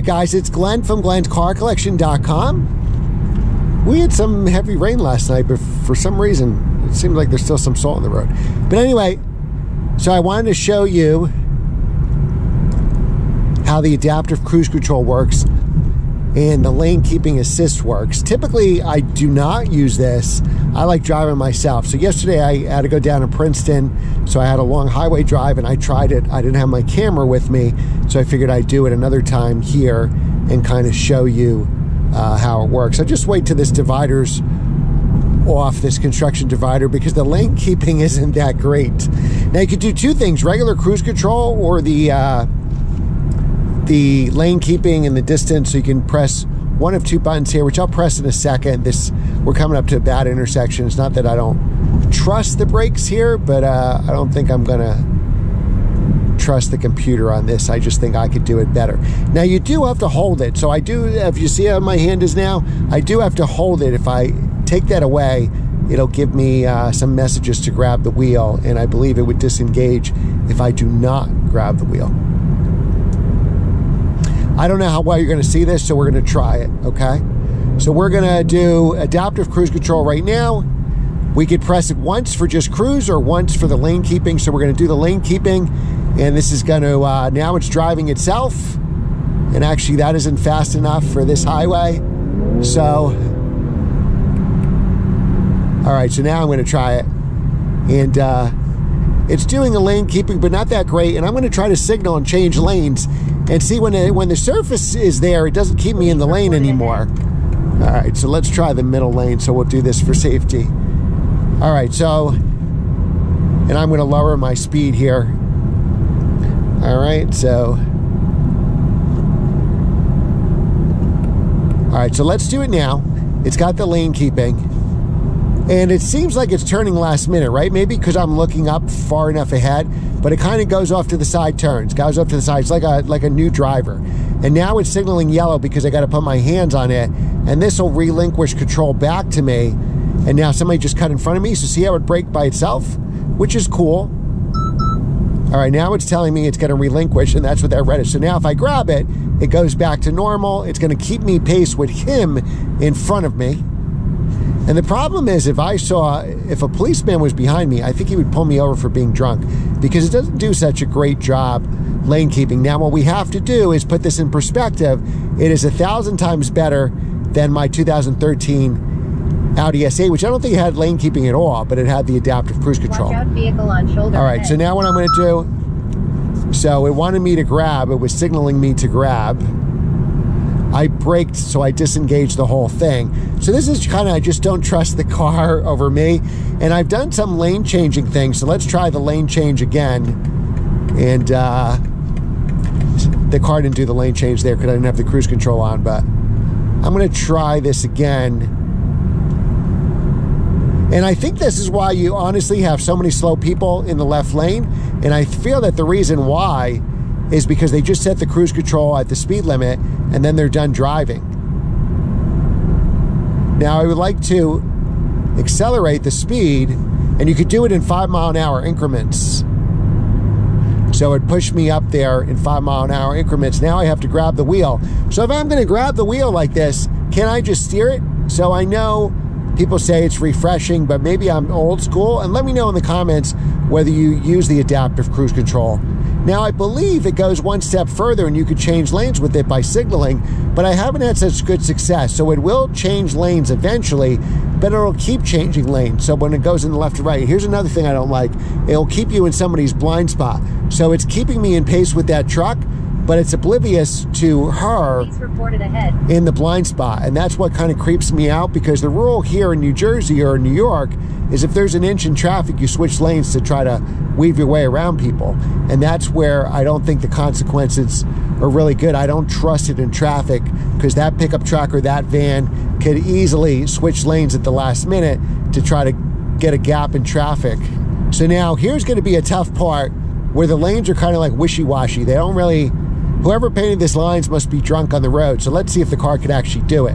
Alright guys, it's Glenn from Glenn's Car Collection.com. We had some heavy rain last night, but for some reason it seems like there's still some salt on the road. But anyway, so I wanted to show you how the adaptive cruise control works and the lane keeping assist works. Typically I do not use this. I like driving myself. So yesterday I had to go down to Princeton, so I had a long highway drive and I tried it. I didn't have my camera with me, so I figured I'd do it another time here and kind of show you how it works. I just wait till this divider's off, this construction divider, because the lane keeping isn't that great. Now you could do two things, regular cruise control or the lane keeping and the distance. So you can press one of two buttons here, which I'll press in a second. We're coming up to a bad intersection. It's not that I don't trust the brakes here, but I don't think I'm gonna trust the computer on this. I just think I could do it better. Now you do have to hold it. So I do, if you see how my hand is now, I do have to hold it. If I take that away, it'll give me some messages to grab the wheel, and I believe it would disengage if I do not grab the wheel. I don't know how well you're going to see this, so we're going to try it, okay? So we're going to do adaptive cruise control right now. We could press it once for just cruise or once for the lane keeping. So we're going to do the lane keeping, and this is going to, now it's driving itself. And actually that isn't fast enough for this highway. So, all right, so now I'm going to try it. And it's doing the lane keeping, but not that great. And I'm going to try to signal and change lanes. And see, when the surface is there, it doesn't keep me in the lane anymore. All right, so let's try the middle lane. So we'll do this for safety. All right, so, and I'm gonna lower my speed here. All right, so. All right, so let's do it now. It's got the lane keeping. And it seems like it's turning last minute, right? Maybe because I'm looking up far enough ahead, but it kind of goes off to the side turns, goes off to the side. It's like a new driver. And now it's signaling yellow because I got to put my hands on it. And this will relinquish control back to me. And now somebody just cut in front of me. So see how it braked by itself, which is cool. All right, now it's telling me it's going to relinquish, and that's what that red is. So now if I grab it, it goes back to normal. It's going to keep me pace with him in front of me. And the problem is, if a policeman was behind me, I think he would pull me over for being drunk, because it doesn't do such a great job lane keeping. Now, what we have to do is put this in perspective. It is 1,000 times better than my 2013 Audi S8, which I don't think had lane keeping at all, but it had the adaptive cruise control. Watch out, vehicle on shoulder. All right, head. So now what I'm going to do, so it wanted me to grab. It was signaling me to grab. I braked, so I disengaged the whole thing. So this is kind of, I just don't trust the car over me. And I've done some lane changing things, so let's try the lane change again. And the car didn't do the lane change there because I didn't have the cruise control on, but I'm gonna try this again. And I think this is why you honestly have so many slow people in the left lane. And I feel that the reason why is because they just set the cruise control at the speed limit and then they're done driving. Now I would like to accelerate the speed, and you could do it in 5-mile-an-hour increments. So it pushed me up there in 5-mile-an-hour increments. Now I have to grab the wheel. So if I'm gonna grab the wheel like this, can I just steer it? So I know people say it's refreshing, but maybe I'm old school. And let me know in the comments whether you use the adaptive cruise control. Now, I believe it goes one step further and you could change lanes with it by signaling, but I haven't had such good success. So it will change lanes eventually, but it'll keep changing lanes. So when it goes in the left to right, here's another thing I don't like. It'll keep you in somebody's blind spot. So it's keeping me in pace with that truck, but it's oblivious to her in the blind spot. And that's what kind of creeps me out, because the rule here in New Jersey or New York is if there's an inch in traffic, you switch lanes to try to weave your way around people. And that's where I don't think the consequences are really good. I don't trust it in traffic, because that pickup truck or that van could easily switch lanes at the last minute to try to get a gap in traffic. So now here's going to be a tough part where the lanes are kind of like wishy-washy. They don't really... Whoever painted these lines must be drunk on the road. So let's see if the car could actually do it.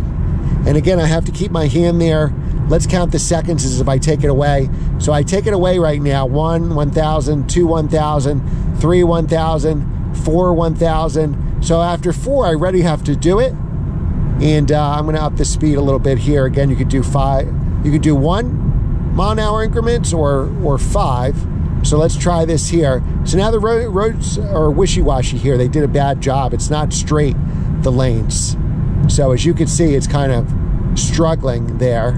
And again, I have to keep my hand there. Let's count the seconds as if I take it away. So I take it away right now. 1, 1,000, 2, 1,000, 3, 1,000, 4, 1,000. So after 4, I already have to do it. And I'm gonna up the speed a little bit here. Again, you could do 5, you could do 1 mile an hour increments or 5. So let's try this here. So now the roads are wishy-washy here. They did a bad job. It's not straight, the lanes. So as you can see, it's kind of struggling there.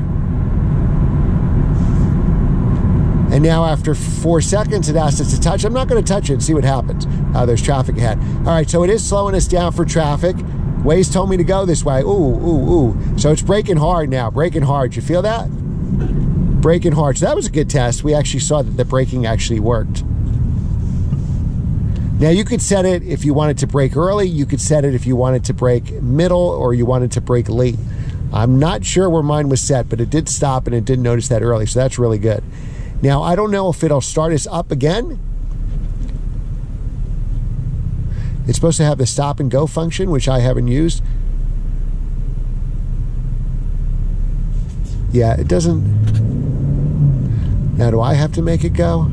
And now after 4 seconds, it asks us to touch. I'm not gonna touch it, see what happens. There's traffic ahead. All right, so it is slowing us down for traffic. Waze told me to go this way. Ooh, ooh, ooh. So it's braking hard now, braking hard. You feel that? Braking hard. So that was a good test. We actually saw that the braking actually worked. Now you could set it if you wanted to brake early, you could set it if you wanted to brake middle, or you wanted to brake late. I'm not sure where mine was set, but it did stop and it didn't notice that early, so that's really good. Now I don't know if it'll start us up again. It's supposed to have the stop and go function, which I haven't used. Yeah, it doesn't. Now, do I have to make it go?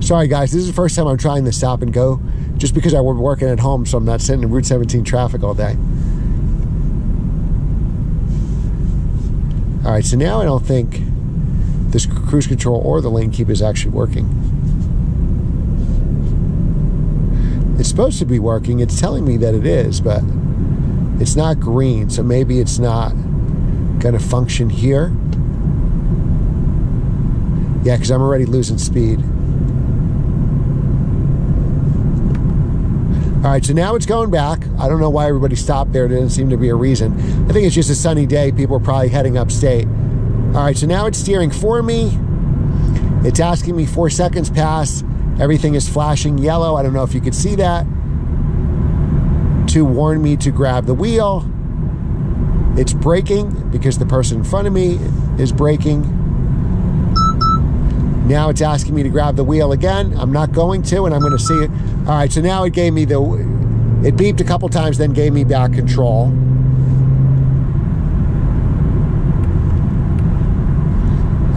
Sorry, guys. This is the first time I'm trying the stop and go, just because I was working at home, so I'm not sitting in Route 17 traffic all day. All right, so now I don't think this cruise control or the lane keep is actually working. It's supposed to be working. It's telling me that it is, but it's not green, so maybe it's not going to function here. Yeah, because I'm already losing speed. All right, so now it's going back. I don't know why everybody stopped there. There doesn't seem to be a reason. I think it's just a sunny day. People are probably heading upstate. All right, so now it's steering for me. It's asking me 4 seconds past. Everything is flashing yellow. I don't know if you could see that. To warn me to grab the wheel. It's braking because the person in front of me is braking. Now it's asking me to grab the wheel again. I'm not going to, and I'm gonna see it. All right, so now it gave me the, it beeped a couple times, then gave me back control.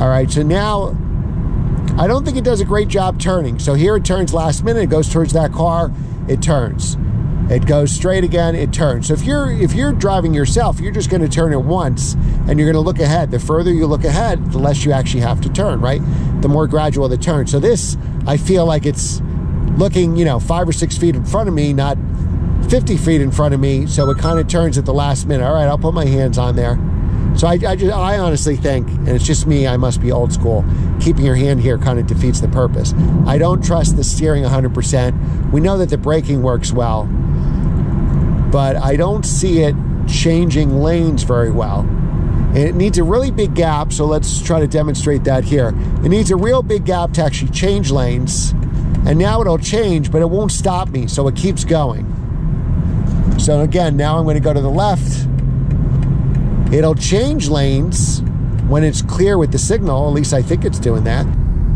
All right, so now, I don't think it does a great job turning. So here it turns last minute, it goes towards that car, it turns. It goes straight again, it turns. So if you're driving yourself, you're just gonna turn it once and you're gonna look ahead. The further you look ahead, the less you actually have to turn, right? The more gradual the turn. So this, I feel like it's looking, you know, 5 or 6 feet in front of me, not 50 feet in front of me. So it kind of turns at the last minute. All right, I'll put my hands on there. So I honestly think, and it's just me, I must be old school, keeping your hand here kind of defeats the purpose. I don't trust the steering 100%. We know that the braking works well, but I don't see it changing lanes very well. And it needs a really big gap, so let's try to demonstrate that here. It needs a real big gap to actually change lanes, and now it'll change, but it won't stop me, so it keeps going. So again, now I'm gonna go to the left. It'll change lanes when it's clear with the signal, at least I think it's doing that.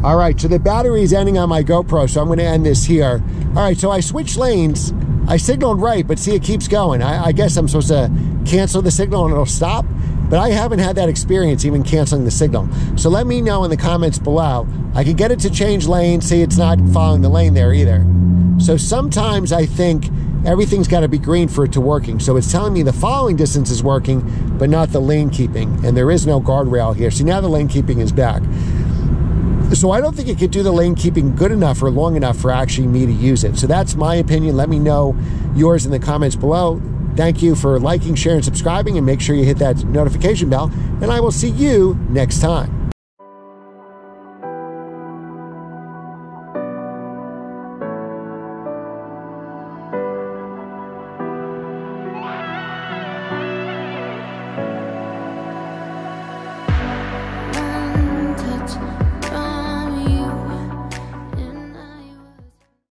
All right, so the battery's ending on my GoPro, so I'm gonna end this here. All right, so I switched lanes. I signaled right, but see, it keeps going. I guess I'm supposed to cancel the signal and it'll stop, but I haven't had that experience even canceling the signal. So let me know in the comments below. I can get it to change lane, see it's not following the lane there either. So sometimes I think everything's gotta be green for it to working. So it's telling me the following distance is working, but not the lane keeping, and there is no guardrail here. See, now the lane keeping is back. So I don't think it could do the lane keeping good enough or long enough for actually me to use it. So that's my opinion. Let me know yours in the comments below. Thank you for liking, sharing, subscribing, and make sure you hit that notification bell. And I will see you next time.